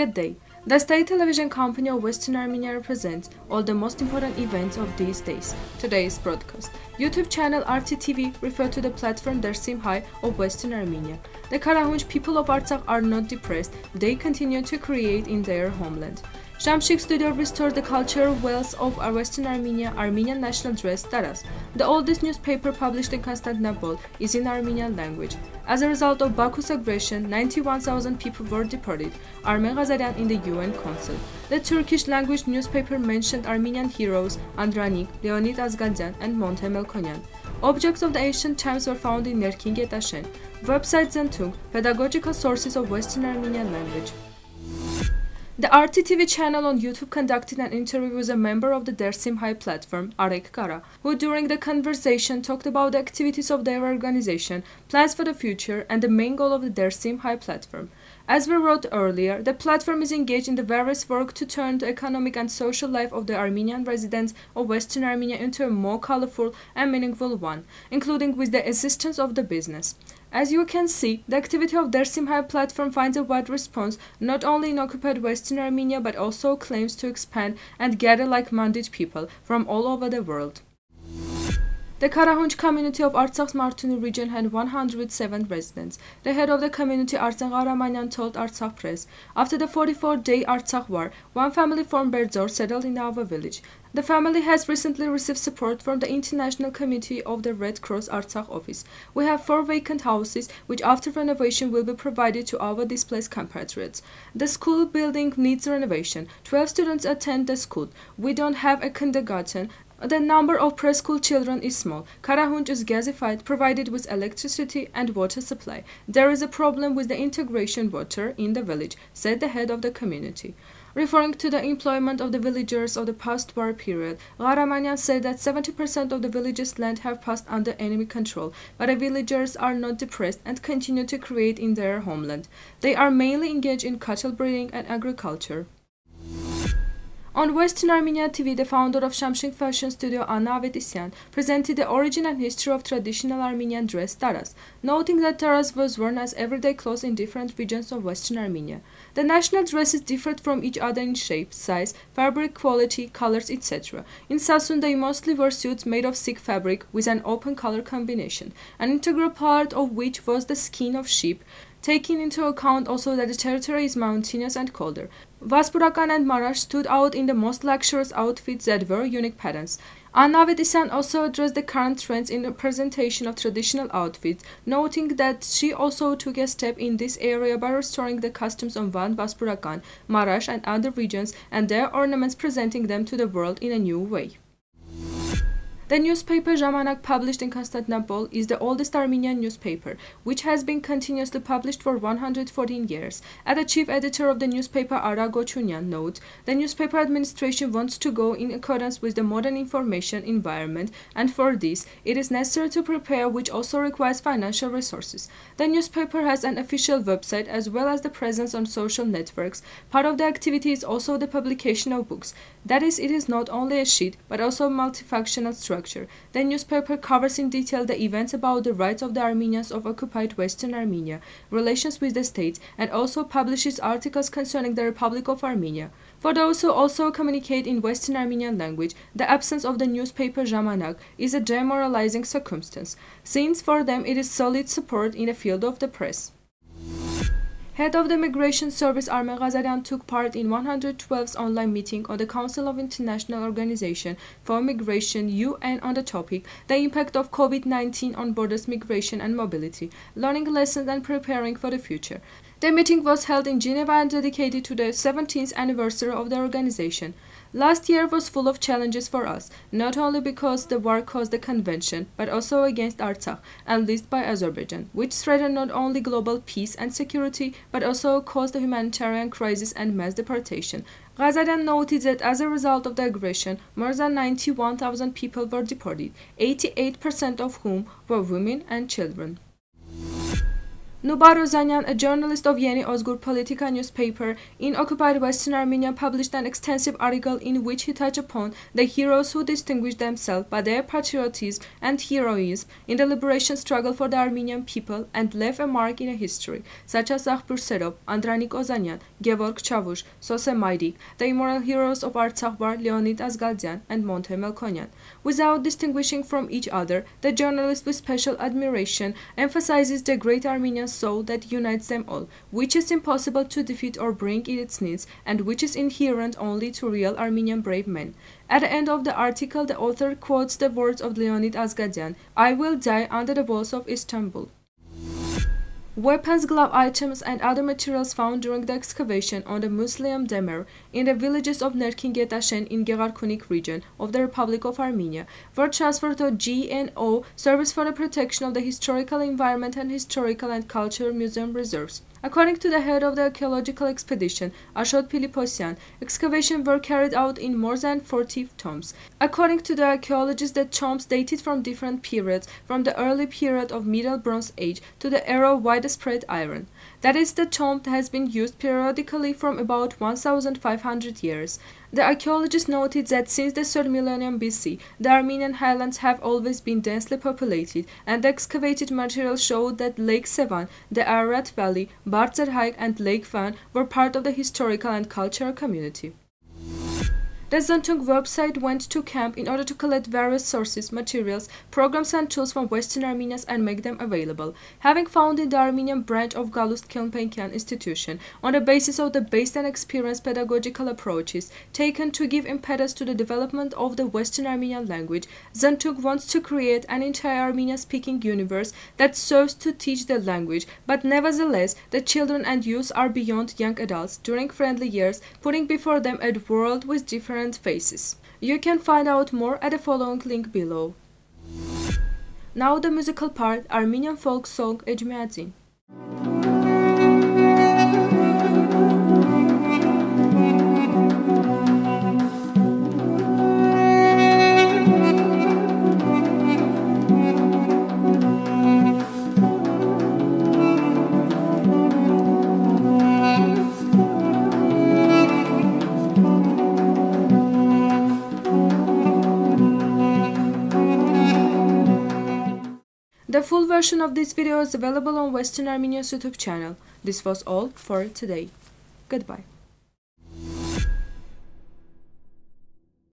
Good day. The state television company of Western Armenia represents all the most important events of these days. Today's broadcast. YouTube channel RTTV referred to the platform Dersim Hay of Western Armenia. The Karahunj people of Artsakh are not depressed, they continue to create in their homeland. Shamshik Studio restored the cultural wealth of Western Armenia, Armenian national dress Taras. The oldest newspaper published in Constantinople is in Armenian language. As a result of Baku's aggression, 91,000 people were deported, Armen Ghazaryan in the UN Council. The Turkish language newspaper mentioned Armenian heroes Andranik, Leonid Azgaldian, and Monte Melkonian. Objects of the ancient times were found in Nerkin Getashen. Website Zntuk, pedagogical sources of Western Armenian language. The RTTV channel on YouTube conducted an interview with a member of the Dersim Hay platform, Arek Kara, who during the conversation talked about the activities of their organization, plans for the future, and the main goal of the Dersim Hay platform. As we wrote earlier, the platform is engaged in the various work to turn the economic and social life of the Armenian residents of Western Armenia into a more colorful and meaningful one, including with the assistance of the business. As you can see, the activity of Dersim Hay platform finds a wide response not only in occupied Western Armenia but also claims to expand and gather like-minded people from all over the world. The Karahunj community of Artsakh's Martuni region had 107 residents. The head of the community, Arsen Haramanyan, told Artsakh Press, "After the 44-day Artsakh war, one family from Berdzor settled in our village. The family has recently received support from the International Committee of the Red Cross Artsakh office. We have 4 vacant houses, which after renovation will be provided to our displaced compatriots. The school building needs renovation. 12 students attend the school. We don't have a kindergarten. The number of preschool children is small. Karahunj is gasified, provided with electricity and water supply. There is a problem with the integration water in the village," said the head of the community. Referring to the employment of the villagers of the past war period, Haramanyan said that 70% of the village's land have passed under enemy control, but the villagers are not depressed and continue to create in their homeland. They are mainly engaged in cattle breeding and agriculture. On Western Armenia TV, the founder of Shamshik fashion studio Anna Avedisyan presented the origin and history of traditional Armenian dress taras, noting that taras was worn as everyday clothes in different regions of Western Armenia. The national dresses differed from each other in shape, size, fabric quality, colors, etc. In Sasun, they mostly wore suits made of silk fabric with an open color combination, an integral part of which was the skin of sheep, taking into account also that the territory is mountainous and colder. Vaspurakan and Marash stood out in the most luxurious outfits that were unique patterns. Anna Avedisyan also addressed the current trends in the presentation of traditional outfits, noting that she also took a step in this area by restoring the customs on Van, Vaspurakan, Marash and other regions and their ornaments, presenting them to the world in a new way. The newspaper Zamanak, published in Constantinople, is the oldest Armenian newspaper, which has been continuously published for 114 years. As the chief editor of the newspaper, Ara Gochunyan, notes, "The newspaper administration wants to go in accordance with the modern information environment, and for this, it is necessary to prepare, which also requires financial resources. The newspaper has an official website as well as the presence on social networks. Part of the activity is also the publication of books. That is, it is not only a sheet, but also a multifunctional structure. The newspaper covers in detail the events about the rights of the Armenians of occupied Western Armenia, relations with the state, and also publishes articles concerning the Republic of Armenia. For those who also communicate in Western Armenian language, the absence of the newspaper Zamanak is a demoralizing circumstance, since for them it is solid support in the field of the press." Head of the Migration Service Armen Ghazaryan took part in 112th online meeting on the Council of International Organization for Migration (UN) on the topic "The Impact of COVID-19 on Borders, Migration and Mobility, Learning Lessons and Preparing for the Future." The meeting was held in Geneva and dedicated to the 17th anniversary of the organization. "Last year was full of challenges for us, not only because the war caused the convention, but also against Artsakh, unleashed by Azerbaijan, which threatened not only global peace and security, but also caused a humanitarian crisis and mass deportation." Ghazaryan noted that as a result of the aggression, more than 91,000 people were deported, 88% of whom were women and children. Nubar Ozanyan, a journalist of Yeni Ozgur Politika newspaper in occupied Western Armenia, published an extensive article in which he touched upon the heroes who distinguished themselves by their patriotism and heroism in the liberation struggle for the Armenian people and left a mark in a history, such as Zakhbur Serov, Andranik Ozanian, Gevork Chavush, Sose Maydik, the immortal heroes of Artsakhbar, Leonid Azgaldian, and Monte Melkonian. Without distinguishing from each other, the journalist with special admiration emphasizes the great Armenian soul that unites them all, which is impossible to defeat or bring in its needs, and which is inherent only to real Armenian brave men. At the end of the article, the author quotes the words of Leonid Azgaldian, "I will die under the walls of Istanbul." Weapons, glove items, and other materials found during the excavation on the Muslium Demer in the villages of Nerkin Getashen in Gegarkunik region of the Republic of Armenia were transferred to GNO Service for the Protection of the Historical Environment and Historical and Cultural Museum Reserves. According to the head of the archaeological expedition, Ashot Piliposyan, excavations were carried out in more than 40 tombs. According to the archaeologists, the tombs dated from different periods, from the early period of Middle Bronze Age to the era of widespread iron. That is, the tomb has been used periodically from about 1,500 years. The archaeologists noted that since the 3rd millennium BC, the Armenian highlands have always been densely populated, and the excavated material showed that Lake Sevan, the Ararat Valley, Barzer Haig, and Lake Van were part of the historical and cultural community. The Zntuk website went to camp in order to collect various sources, materials, programs and tools from Western Armenians and make them available. Having founded the Armenian branch of Galust Kilpankyan institution on the basis of the based and experienced pedagogical approaches taken to give impetus to the development of the Western Armenian language, Zntuk wants to create an entire Armenian-speaking universe that serves to teach the language, but nevertheless, the children and youth are beyond young adults during friendly years, putting before them a world with different faces. You can find out more at the following link below. Now the musical part, Armenian folk song Ejmiatsin. The full version of this video is available on Western Armenia's YouTube channel. This was all for today. Goodbye.